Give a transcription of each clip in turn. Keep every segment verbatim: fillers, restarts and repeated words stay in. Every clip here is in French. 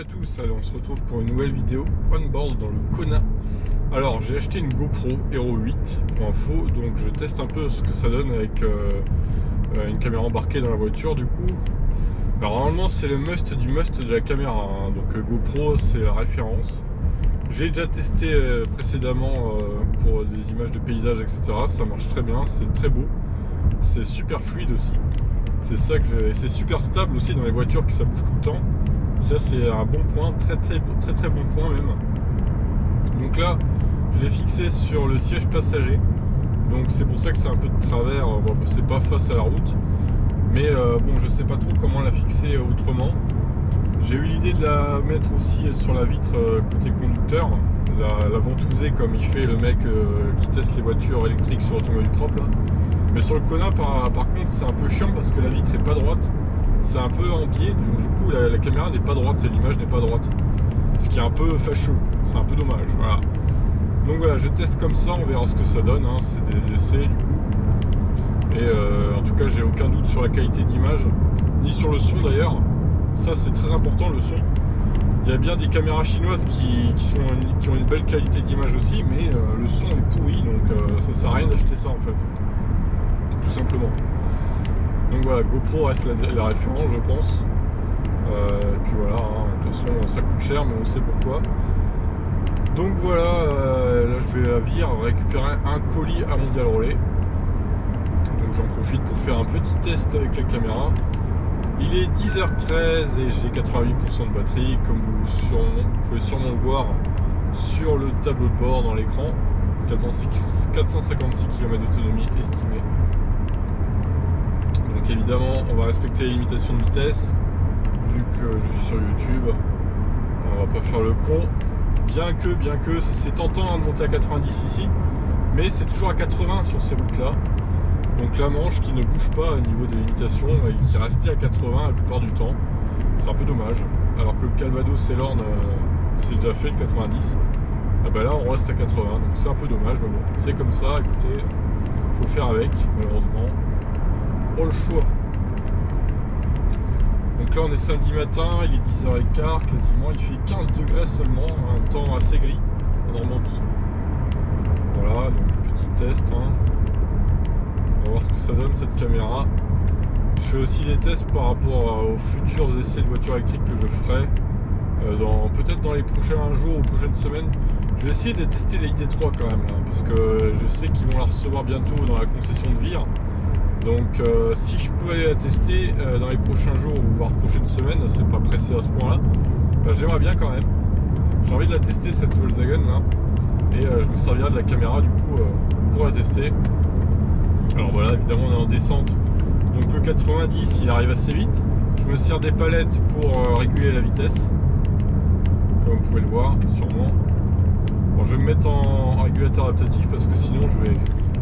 salut à tous, on se retrouve pour une nouvelle vidéo on board dans le Kona. Alors j'ai acheté une GoPro Hero huit pour info, donc je teste un peu ce que ça donne avec euh, une caméra embarquée dans la voiture du coup. Alors normalement c'est le must du must de la caméra, hein. Donc euh, GoPro c'est la référence. J'ai déjà testé euh, précédemment euh, pour des images de paysages etc, ça marche très bien, c'est très beau, c'est super fluide aussi. C'est ça que j'ai... c'est super stable aussi dans les voitures que ça bouge tout le temps. Ça c'est un bon point, très très très très bon point même. Donc là je l'ai fixé sur le siège passager, donc c'est pour ça que c'est un peu de travers, bon, c'est pas face à la route, mais euh, bon je sais pas trop comment la fixer autrement. J'ai eu l'idée de la mettre aussi sur la vitre côté conducteur, la, la ventouser comme il fait le mec euh, qui teste les voitures électriques sur automobile propre là. Mais sur le Kona par, par contre c'est un peu chiant parce que la vitre est pas droite, c'est un peu en pied, du coup la, la caméra n'est pas droite et l'image n'est pas droite, ce qui est un peu fâcheux, c'est un peu dommage, voilà. Donc voilà, je teste comme ça, on verra ce que ça donne, hein. C'est des essais du coup, et euh, en tout cas j'ai aucun doute sur la qualité d'image, ni sur le son d'ailleurs, ça c'est très important le son. Il y a bien des caméras chinoises qui, qui, sont, qui ont une belle qualité d'image aussi, mais euh, le son est pourri, donc euh, ça sert à rien d'acheter ça en fait, tout simplement. Donc voilà, GoPro reste la, la référence je pense, euh, et puis voilà, hein, de toute façon ça coûte cher mais on sait pourquoi. Donc voilà, euh, là je vais à Vire récupérer un colis à Mondial Relais, donc j'en profite pour faire un petit test avec la caméra. Il est dix heures treize et j'ai quatre-vingt-huit pour cent de batterie, comme vous, sûrement, vous pouvez sûrement le voir sur le tableau de bord dans l'écran, quatre cent cinquante-six kilomètres d'autonomie estimée. Donc évidemment on va respecter les limitations de vitesse vu que je suis sur YouTube, on va pas faire le con, bien que bien que c'est tentant de monter à quatre-vingt-dix ici, mais c'est toujours à quatre-vingts sur ces routes là. Donc la Manche qui ne bouge pas au niveau des limitations et qui est restée à quatre-vingts la plupart du temps, c'est un peu dommage, alors que le Calvados et l'Orne c'est déjà fait le quatre-vingt-dix, et ben là on reste à quatre-vingts, donc c'est un peu dommage, mais bon c'est comme ça, écoutez, faut faire avec malheureusement. Pas le choix. Donc là on est samedi matin, il est dix heures quinze quasiment, il fait quinze degrés seulement, un temps assez gris en Normandie. Voilà, donc petit test, hein. On va voir ce que ça donne cette caméra. Je fais aussi des tests par rapport aux futurs essais de voitures électriques que je ferai dans peut-être dans les prochains jours ou prochaines semaines. Je vais essayer de tester les I D trois quand même, hein, parce que je sais qu'ils vont la recevoir bientôt dans la concession de Vire. Donc euh, si je peux aller la tester euh, dans les prochains jours ou voire prochaine semaine, c'est pas pressé à ce point là, ben, j'aimerais bien quand même, j'ai envie de la tester cette Volkswagen là, et euh, je me servirai de la caméra du coup euh, pour la tester. Alors voilà, évidemment on est en descente, donc le quatre-vingt-dix il arrive assez vite, je me sers des palettes pour euh, réguler la vitesse comme vous pouvez le voir sûrement. Bon, je vais me mettre en régulateur adaptatif parce que sinon je vais,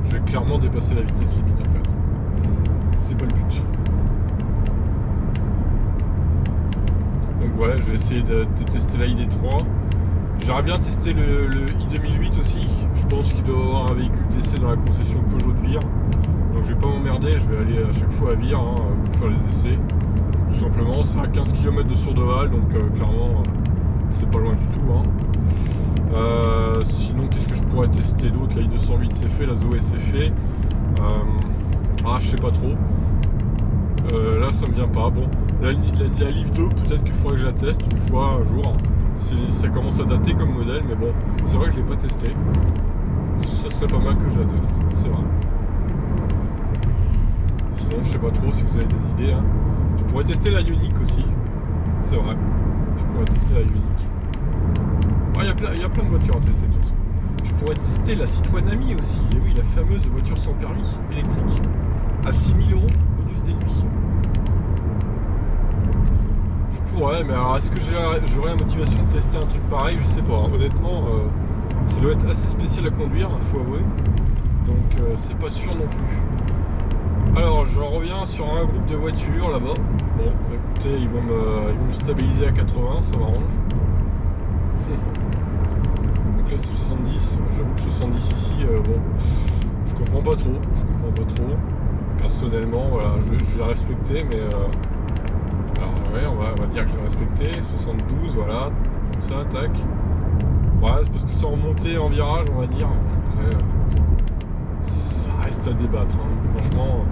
je vais clairement dépasser la vitesse limite en fait. C'est pas le but. Donc voilà, ouais, je vais essayer de, de tester la I D trois. J'aimerais bien tester le, le i deux mille huit aussi. Je pense qu'il doit avoir un véhicule d'essai dans la concession Peugeot de Vire. Donc je vais pas m'emmerder, je vais aller à chaque fois à Vire, hein, pour faire les essais. Tout simplement, c'est à quinze kilomètres de Sourdeval, donc euh, clairement euh, c'est pas loin du tout, hein. Euh, sinon, qu'est-ce que je pourrais tester d'autre? La i deux cent huit c'est fait, la Zoé c'est fait. Euh, Ah, je sais pas trop. Euh, là, ça me vient pas. Bon, la, la, la Leaf deux, peut-être qu'il faudrait que je la teste une fois, un jour. Ça commence à dater comme modèle, mais bon, c'est vrai que je l'ai pas testé. Ça serait pas mal que je la teste, c'est vrai. Sinon, je sais pas trop si vous avez des idées, hein. Je pourrais tester la Ioniq aussi. C'est vrai. Je pourrais tester la Ioniq. Ah, il y a plein de voitures à tester de toute façon. Je pourrais tester la Citroën Ami aussi. Et oui, la fameuse voiture sans permis électrique. À six mille euros bonus déduit. Je pourrais, mais alors est-ce que j'aurais la motivation de tester un truc pareil? Je sais pas, hein. Honnêtement euh, ça doit être assez spécial à conduire, il faut avouer, donc euh, c'est pas sûr non plus. Alors j'en reviens sur un groupe de voitures là-bas. Bon écoutez, ils vont, me, ils vont me stabiliser à quatre-vingts, ça m'arrange. Donc là c'est soixante-dix, j'avoue que soixante-dix ici, euh, bon je comprends pas trop, je comprends pas trop personnellement, voilà, je, je vais la respecter, mais euh, alors ouais, on va voilà, on va dire que je vais respecter, soixante-douze, voilà, comme ça, tac. Voilà, c'est parce que c'est en montée, en virage, on va dire. Après, euh, ça reste à débattre, hein, franchement.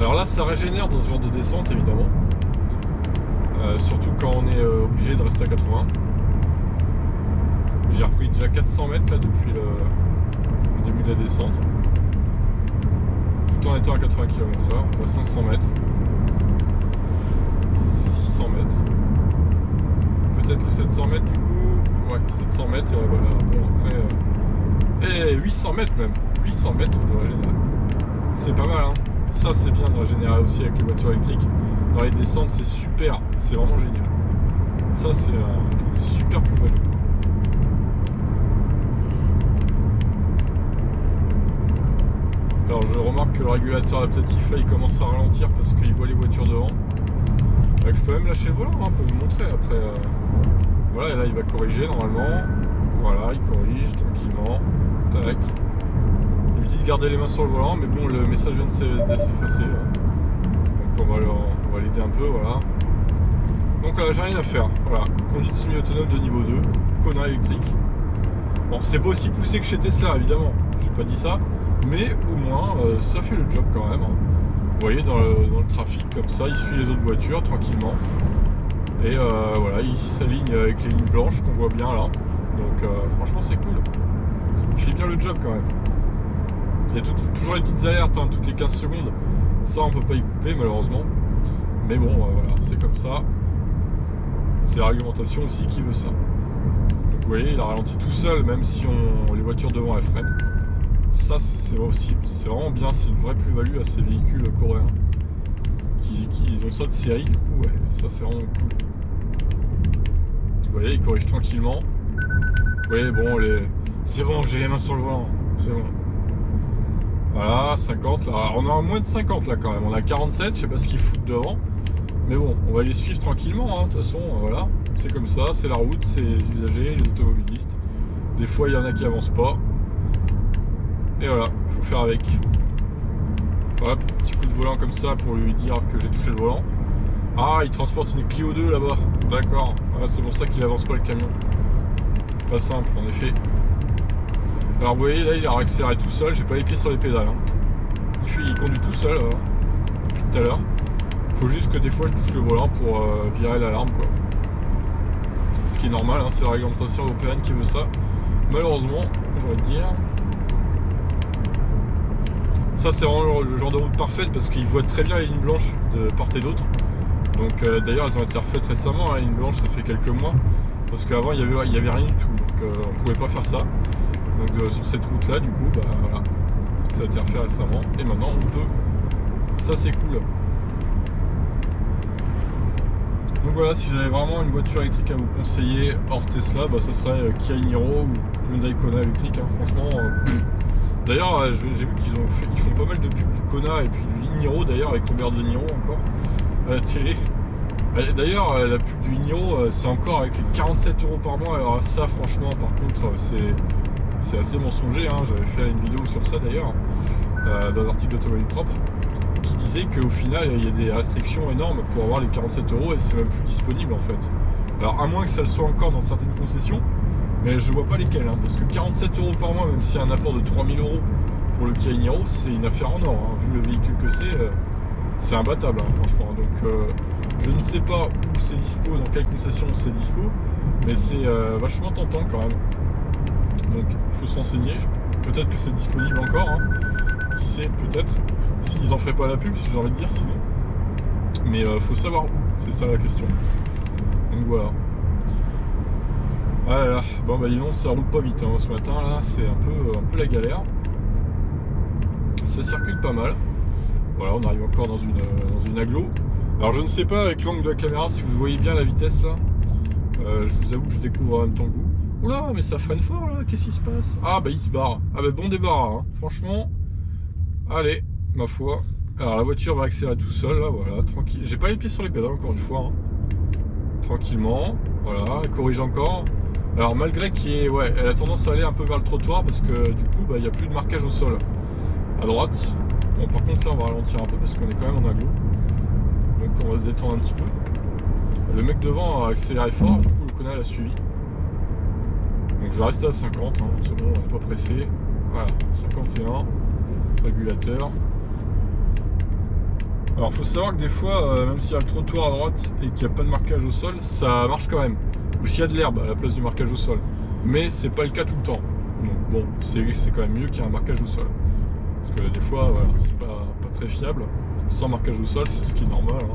Alors là, ça régénère dans ce genre de descente, évidemment. Euh, surtout quand on est euh, obligé de rester à quatre-vingts. J'ai repris déjà quatre cents mètres là, depuis le, le début de la descente. Tout en étant à quatre-vingts kilomètres heure, on va cinq cents mètres. six cents mètres. Peut-être le sept cents mètres du coup. Ouais, sept cents mètres, euh, voilà. Bon, après. Euh... Et huit cents mètres même. huit cents mètres de régénérer. C'est pas mal, hein. Ça, c'est bien de régénérer aussi avec les voitures électriques. Dans les descentes, c'est super. C'est vraiment génial. Ça, c'est euh, une super plus-value. Alors je remarque que le régulateur adaptatif là il commence à ralentir parce qu'il voit les voitures devant. Là, je peux même lâcher le volant, hein, pour vous montrer après. Euh... Voilà, et là il va corriger normalement. Voilà, il corrige tranquillement. Tac. Il me dit de garder les mains sur le volant, mais bon, le message vient de s'effacer. Donc on va, on va l'aider un peu, voilà. Donc là j'ai rien à faire. Voilà, conduite semi-autonome de niveau deux, Kona électrique. Bon, c'est pas aussi poussé que chez Tesla évidemment, j'ai pas dit ça. Mais au moins euh, ça fait le job quand même. Vous voyez dans le, dans le trafic comme ça, il suit les autres voitures tranquillement. Et euh, voilà, il s'aligne avec les lignes blanches qu'on voit bien là. Donc euh, franchement c'est cool. Il fait bien le job quand même. Il y a tout, tout, toujours les petites alertes, hein, toutes les quinze secondes. Ça on peut pas y couper malheureusement. Mais bon euh, voilà, c'est comme ça. C'est la réglementation aussi qui veut ça. Donc vous voyez, il a ralenti tout seul même si on, les voitures devant elles freinent. Ça c'est aussi, c'est vraiment bien, c'est une vraie plus-value à ces véhicules coréens qui, qui ils ont ça de série du coup, ouais, ça c'est vraiment cool. Vous voyez, ils corrigent tranquillement. Vous voyez, bon, les... c'est bon, j'ai les mains sur le volant, c'est bon. Voilà, cinquante là. Alors, on a moins de cinquante là quand même, on a quarante-sept, je sais pas ce qu'ils foutent devant. Mais bon, on va les suivre tranquillement, hein, de toute façon, voilà. C'est comme ça, c'est la route, c'est les usagers, les automobilistes. Des fois il y en a qui avancent pas. Et voilà, faut faire avec. Hop, petit coup de volant comme ça pour lui dire que j'ai touché le volant. Ah, il transporte une Clio deux là-bas. D'accord, ah, c'est pour ça qu'il avance pas le camion. Pas simple en effet. Alors vous voyez, là il a accéléré tout seul, j'ai pas les pieds sur les pédales, hein. Il, fait, il conduit tout seul euh, depuis tout à l'heure. Faut juste que des fois je touche le volant pour euh, virer l'alarme quoi. Ce qui est normal, hein, c'est la réglementation européenne qui veut ça. Malheureusement, j'aurais de dire. Ça c'est vraiment le genre de route parfaite parce qu'ils voient très bien les lignes blanches de part et d'autre. Donc euh, d'ailleurs elles ont été refaites récemment, hein, les lignes blanches ça fait quelques mois. Parce qu'avant il n'y avait, il y avait rien du tout, donc euh, on ne pouvait pas faire ça. Donc euh, sur cette route là du coup, bah, voilà, ça a été refait récemment et maintenant on peut. Ça c'est cool. Donc voilà, si j'avais vraiment une voiture électrique à vous conseiller hors Tesla, bah, ça serait euh, Kia e-Niro ou Hyundai Kona électrique, hein, franchement. Euh, D'ailleurs, j'ai vu qu'ils ont fait, ils font pas mal de pubs du Kona et puis du i Niro d'ailleurs avec Robert de Niro encore à la télé. D'ailleurs, la pub du i Niro, c'est encore avec les quarante-sept euros par mois. Alors ça, franchement, par contre, c'est assez mensonger. Hein. J'avais fait une vidéo sur ça d'ailleurs euh, dans un article d'automobile propre qui disait qu'au final, il y a des restrictions énormes pour avoir les quarante-sept euros et c'est même plus disponible en fait. Alors à moins que ça le soit encore dans certaines concessions. Mais je vois pas lesquels, hein, parce que quarante-sept euros par mois, même s'il y a un apport de trois mille euros pour le Kia e-Niro, c'est une affaire en or, hein. Vu le véhicule que c'est, euh, c'est imbattable, hein, franchement. Donc euh, je ne sais pas où c'est dispo, dans quelle concession c'est dispo, mais c'est euh, vachement tentant quand même. Donc il faut s'enseigner, peut-être que c'est disponible encore, hein. Qui sait, peut-être, s'ils en feraient pas la pub, si j'ai envie de dire, sinon. Mais euh, faut savoir où, c'est ça la question. Donc voilà. Ah là là, bon bah dis donc, ça roule pas vite, hein. Ce matin là, c'est un peu, un peu la galère. Ça circule pas mal. Voilà, on arrive encore dans une, dans une agglo. Alors je ne sais pas avec l'angle de la caméra si vous voyez bien la vitesse là. Euh, je vous avoue que je découvre en même temps que vous. Oula, mais ça freine fort là, qu'est-ce qui se passe? Ah bah il se barre. Ah bah bon débarras, hein. Franchement. Allez, ma foi. Alors la voiture va accélérer tout seul là, voilà, tranquille. J'ai pas les pieds sur les pédales encore une fois, hein. Tranquillement, voilà, elle corrige encore. Alors malgré qu'elle ouais, a tendance à aller un peu vers le trottoir parce que du coup bah, il n'y a plus de marquage au sol à droite. Bon, par contre là on va ralentir un peu parce qu'on est quand même en agglo. on va se détendre un petit peu. Le mec devant a accéléré fort, du coup le Kona l'a suivi. Donc je vais rester à cinquante, hein, c'est bon, on n'est pas pressé. Voilà, cinquante et un, régulateur. Alors faut savoir que des fois, euh, même s'il y a le trottoir à droite et qu'il n'y a pas de marquage au sol, ça marche quand même. Ou s'il y a de l'herbe à la place du marquage au sol. Mais c'est pas le cas tout le temps. Donc bon, c'est quand même mieux qu'il y ait un marquage au sol. Parce que des fois, voilà, c'est pas, pas très fiable. Sans marquage au sol, c'est ce qui est normal, hein.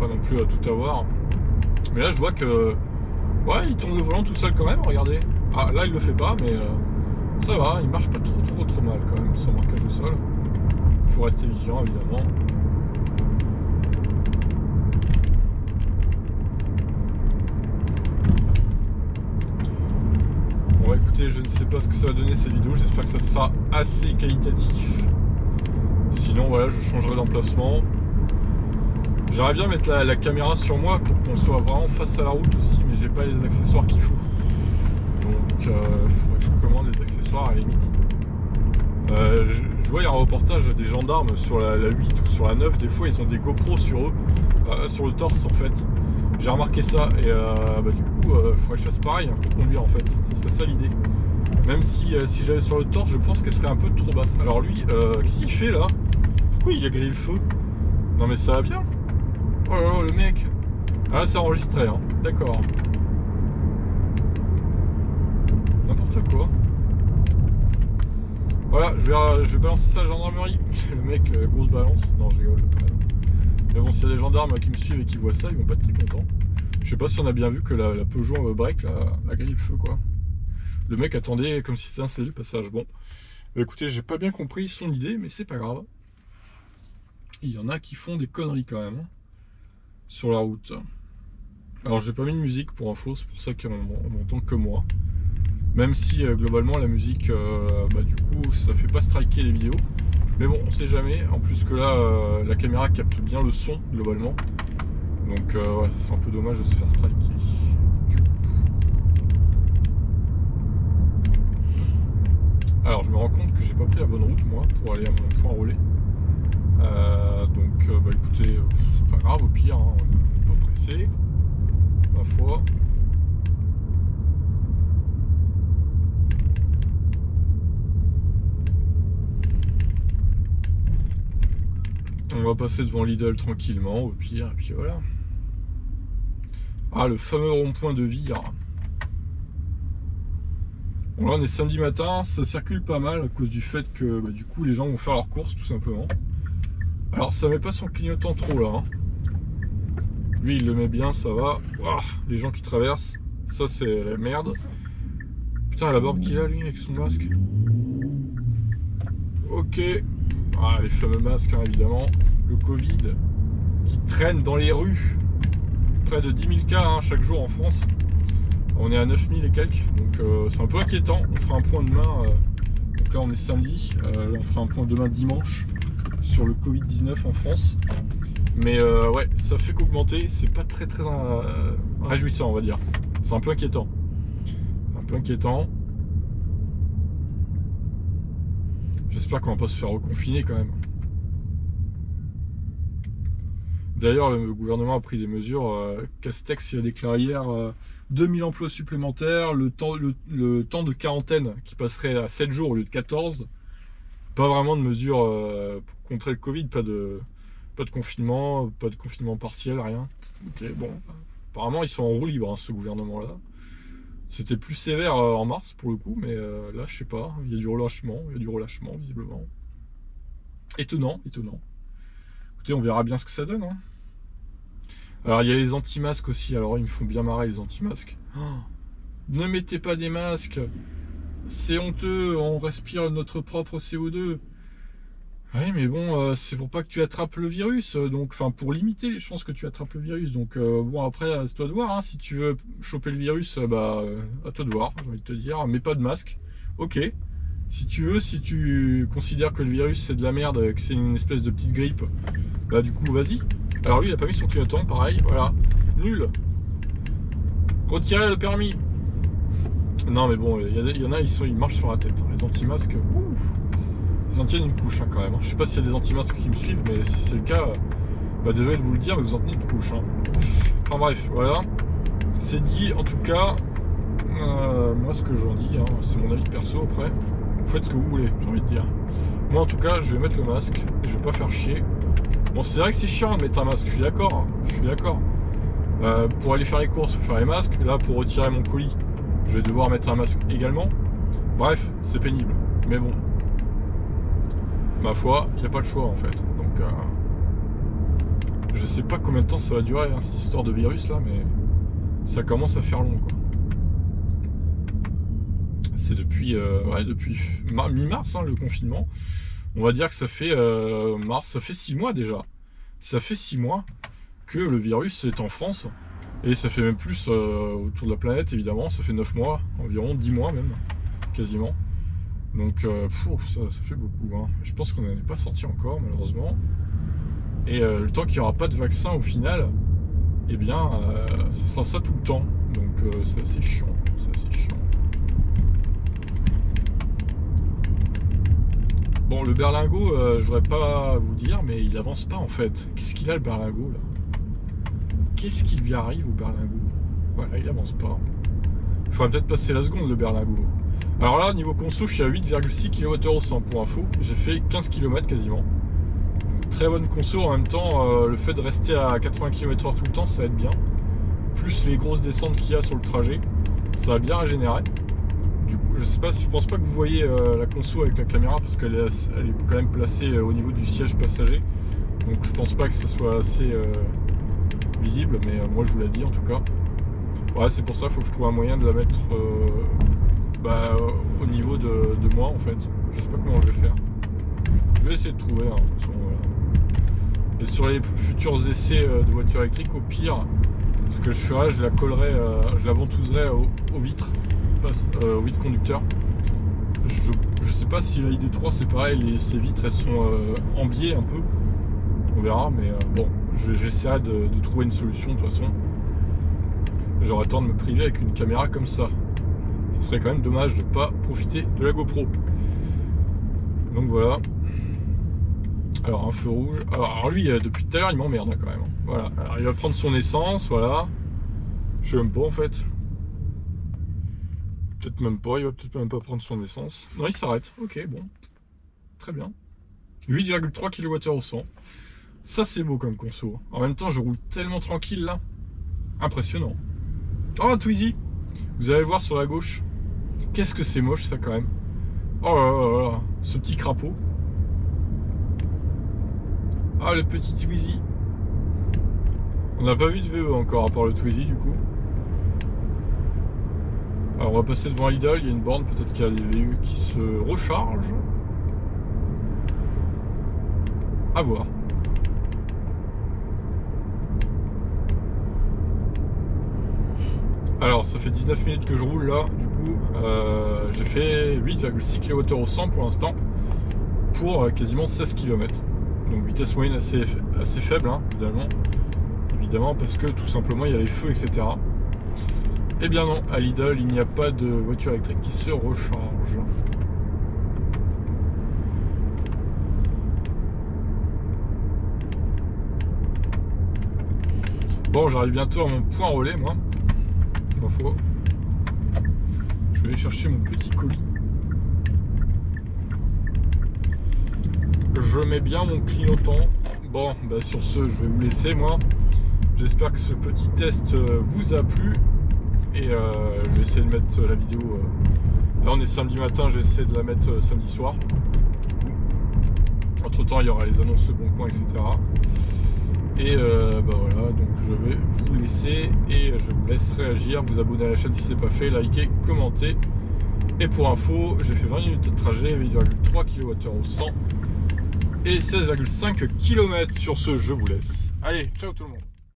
Pas non plus à tout avoir. Mais là je vois que... Ouais, il tourne le volant tout seul quand même, regardez. Ah là il le fait pas, mais euh, ça va, il marche pas trop trop trop mal quand même sans marquage au sol. Il faut rester vigilant évidemment. Bon, écoutez, je ne sais pas ce que ça va donner cette vidéo, j'espère que ça sera assez qualitatif. Sinon voilà, je changerai d'emplacement. J'aimerais bien mettre la, la caméra sur moi pour qu'on soit vraiment face à la route aussi, mais j'ai pas les accessoires qu'il faut. Donc il euh, faudrait que je commande les accessoires à la limite. Euh, je, je vois il y a un reportage des gendarmes sur la, la huit ou sur la neuf, des fois ils ont des GoPro sur eux, euh, sur le torse en fait. J'ai remarqué ça et euh, bah, du coup il euh, faudrait que je fasse pareil hein, pour conduire en fait, ça serait ça l'idée. Même si, euh, si j'avais sur le torse, je pense qu'elle serait un peu trop basse. Alors lui, euh, qu'est-ce qu'il fait là? Pourquoi il a grillé le feu? Non mais ça va bien. Oh là là, le mec. Ah, c'est enregistré, hein. D'accord. N'importe quoi. Voilà, je vais, je vais balancer ça à la gendarmerie. Le mec, euh, grosse balance. Non, je rigole. Mais bon, s'il y a des gendarmes qui me suivent et qui voient ça, ils vont pas être très contents. Je sais pas si on a bien vu que la, la Peugeot break, la, la grille le feu, quoi. Le mec attendait comme si c'était un scellé le passage. Bon, bah, écoutez, j'ai pas bien compris son idée, mais c'est pas grave. Il y en a qui font des conneries quand même. Hein. Sur la route. Alors j'ai pas mis de musique pour info, c'est pour ça qu'on m'entend que moi. Même si euh, globalement la musique euh, bah, du coup ça fait pas striker les vidéos. Mais bon on sait jamais, en plus que là euh, la caméra capte bien le son globalement. Donc euh, ouais, c'est un peu dommage de se faire striker. Alors je me rends compte que j'ai pas pris la bonne route moi pour aller à mon point relais. Euh, donc euh, bah écoutez, euh, c'est pas grave au pire, hein, on n'est pas pressé, ma foi. On va passer devant Lidl tranquillement au pire, et puis voilà. Ah, le fameux rond-point de Vire. Bon là on est samedi matin, ça circule pas mal à cause du fait que bah, du coup les gens vont faire leurs courses tout simplement. Alors ça met pas son clignotant trop là, hein. Lui il le met bien, ça va. Ouah, les gens qui traversent, ça c'est la merde. Putain la barbe qu'il a lui avec son masque. Ok, ah, les fameux masques hein, évidemment. Le Covid qui traîne dans les rues. Près de dix mille cas hein, chaque jour en France. On est à neuf mille et quelques, donc euh, c'est un peu inquiétant. On fera un point demain, euh, donc là on est samedi, euh, là on fera un point demain dimanche. Sur le Covid dix-neuf en France, mais euh, ouais, ça fait qu'augmenter, c'est pas très très euh, réjouissant, on va dire. C'est un peu inquiétant, un peu inquiétant. J'espère qu'on va pas se faire reconfiner quand même. D'ailleurs, le gouvernement a pris des mesures. Euh, Castex il a déclaré hier euh, deux mille emplois supplémentaires, le temps, le, le temps de quarantaine qui passerait à sept jours au lieu de quatorze. Pas vraiment de mesures euh, pour contrer le Covid, pas de, pas de confinement, pas de confinement partiel, rien. Ok, bon, apparemment ils sont en roue libre hein, ce gouvernement là. C'était plus sévère euh, en mars pour le coup, mais euh, là je sais pas, il y a du relâchement, il y a du relâchement visiblement. Étonnant, étonnant. Écoutez, on verra bien ce que ça donne. Hein. Alors il y a les anti-masques aussi, alors ils me font bien marrer les anti-masques. Oh, ne mettez pas des masques! C'est honteux, on respire notre propre C O deux. Oui, mais bon, euh, c'est pour pas que tu attrapes le virus, donc, enfin, pour limiter les chances que tu attrapes le virus. Donc, euh, bon, après, c'est toi de voir. Hein, si tu veux choper le virus, bah, euh, à toi de voir, j'ai envie de te dire, mais pas de masque. Ok. Si tu veux, si tu considères que le virus c'est de la merde, que c'est une espèce de petite grippe, bah, du coup, vas-y. Alors, lui, il a pas mis son clignotant, pareil, voilà. Nul. Retirez le permis. Non mais bon, il y en a, ils, sont, ils marchent sur la tête. Les anti-masques, ils en tiennent une couche hein, quand même. Je sais pas s'il y a des anti-masques qui me suivent, mais si c'est le cas, bah, désolé de vous le dire, mais vous en tenez une couche. Hein. Enfin bref, voilà. C'est dit, en tout cas, euh, moi ce que j'en dis, hein, c'est mon avis perso après. Vous faites ce que vous voulez, j'ai envie de dire. Moi en tout cas, je vais mettre le masque, et je vais pas faire chier. Bon, c'est vrai que c'est chiant de mettre un masque, je suis d'accord, hein, je suis d'accord. Euh, pour aller faire les courses, faut faire les masques. Là, pour retirer mon colis, je vais devoir mettre un masque également. Bref, c'est pénible. Mais bon, ma foi, il n'y a pas de choix en fait. Donc, euh, je sais pas combien de temps ça va durer, hein, cette histoire de virus là, mais ça commence à faire long, quoi. C'est depuis, euh, ouais, depuis mi-mars, hein, le confinement. On va dire que ça fait euh, mars, ça fait six mois déjà. Ça fait six mois que le virus est en France. Et ça fait même plus euh, autour de la planète, évidemment. Ça fait neuf mois, environ dix mois même, quasiment. Donc, euh, pff, ça, ça fait beaucoup. Hein. Je pense qu'on n'en est pas sorti encore, malheureusement. Et euh, le temps qu'il n'y aura pas de vaccin au final, eh bien, euh, ça sera ça tout le temps. Donc, euh, c'est assez chiant. C'est assez chiant. Bon, le berlingot, euh, je voudrais pas vous dire, mais il avance pas en fait. Qu'est-ce qu'il a, le berlingot, là? Qu'est-ce qui lui arrive au berlingot? Voilà, il avance pas. Il faudrait peut-être passer la seconde, le berlingot. Alors là, niveau conso, je suis à huit virgule six kilomètres heure au cent pour info. J'ai fait quinze kilomètres quasiment. Donc, très bonne conso. En même temps, euh, le fait de rester à quatre-vingts kilomètres heure tout le temps, ça aide bien. Plus les grosses descentes qu'il y a sur le trajet, ça a bien régénéré. Du coup, je sais pas, je pense pas que vous voyez euh, la conso avec la caméra parce qu'elle est, elle est quand même placée euh, au niveau du siège passager. Donc je pense pas que ce soit assez euh, visible, mais euh, moi je vous l'ai dit en tout cas. Ouais, c'est pour ça qu'il faut que je trouve un moyen de la mettre euh, bah, euh, au niveau de, de moi en fait. Je sais pas comment je vais faire. Je vais essayer de trouver, hein, de toute façon, voilà. Et sur les futurs essais euh, de voitures électriques, au pire, ce que je ferai, je la collerai, euh, je la ventouserai aux, aux vitres. Euh, oui, de conducteur. Je, je sais pas si la I D trois c'est pareil, les, ces vitres elles sont euh, en biais un peu. On verra, mais euh, bon, j'essaierai de, de trouver une solution de toute façon. J'aurais tort de me priver avec une caméra comme ça. Ce serait quand même dommage de pas profiter de la GoPro. Donc voilà. Alors un feu rouge. Alors, alors lui, depuis tout à l'heure, il m'emmerde quand même. Voilà. Alors il va prendre son essence, voilà. Je sais même pas en fait. Peut-être même pas, il va peut-être même pas prendre son essence. Non, il s'arrête. Ok, bon. Très bien. huit virgule trois kilomètres heure au cent. Ça, c'est beau comme conso. En même temps, je roule tellement tranquille, là. Impressionnant. Oh, Twizy. Vous allez voir sur la gauche. Qu'est-ce que c'est moche, ça, quand même. Oh là là là là. Ce petit crapaud. Ah, le petit Twizy. On n'a pas vu de V E encore, à part le Twizy, du coup. Alors on va passer devant l'I D A, il y a une borne, peut-être qu'il y a des V U qui se rechargent. À voir. Alors ça fait dix-neuf minutes que je roule là, du coup euh, j'ai fait huit virgule six kilomètres heure au cent pour l'instant pour euh, quasiment seize kilomètres. Donc vitesse moyenne assez, assez faible, hein, évidemment. Évidemment parce que tout simplement il y a les feux, et cetera. Eh bien non, à Lidl, il n'y a pas de voiture électrique qui se recharge. Bon, j'arrive bientôt à mon point relais, moi. Ma foi. Je vais aller chercher mon petit colis. Je mets bien mon clignotant. Bon, bah sur ce, je vais vous laisser, moi. J'espère que ce petit test vous a plu. Et euh, je vais essayer de mettre la vidéo, euh, là on est samedi matin, je vais essayer de la mettre euh, samedi soir. Entre temps il y aura les annonces de Bon Coin, et cetera. Et euh, bah voilà, donc je vais vous laisser et je vous laisse réagir, vous abonner à la chaîne si ce n'est pas fait, liker, commenter. Et pour info, j'ai fait vingt minutes de trajet, huit virgule trois kilomètres heure au cent et seize virgule cinq kilomètres. Sur ce, je vous laisse. Allez, ciao tout le monde.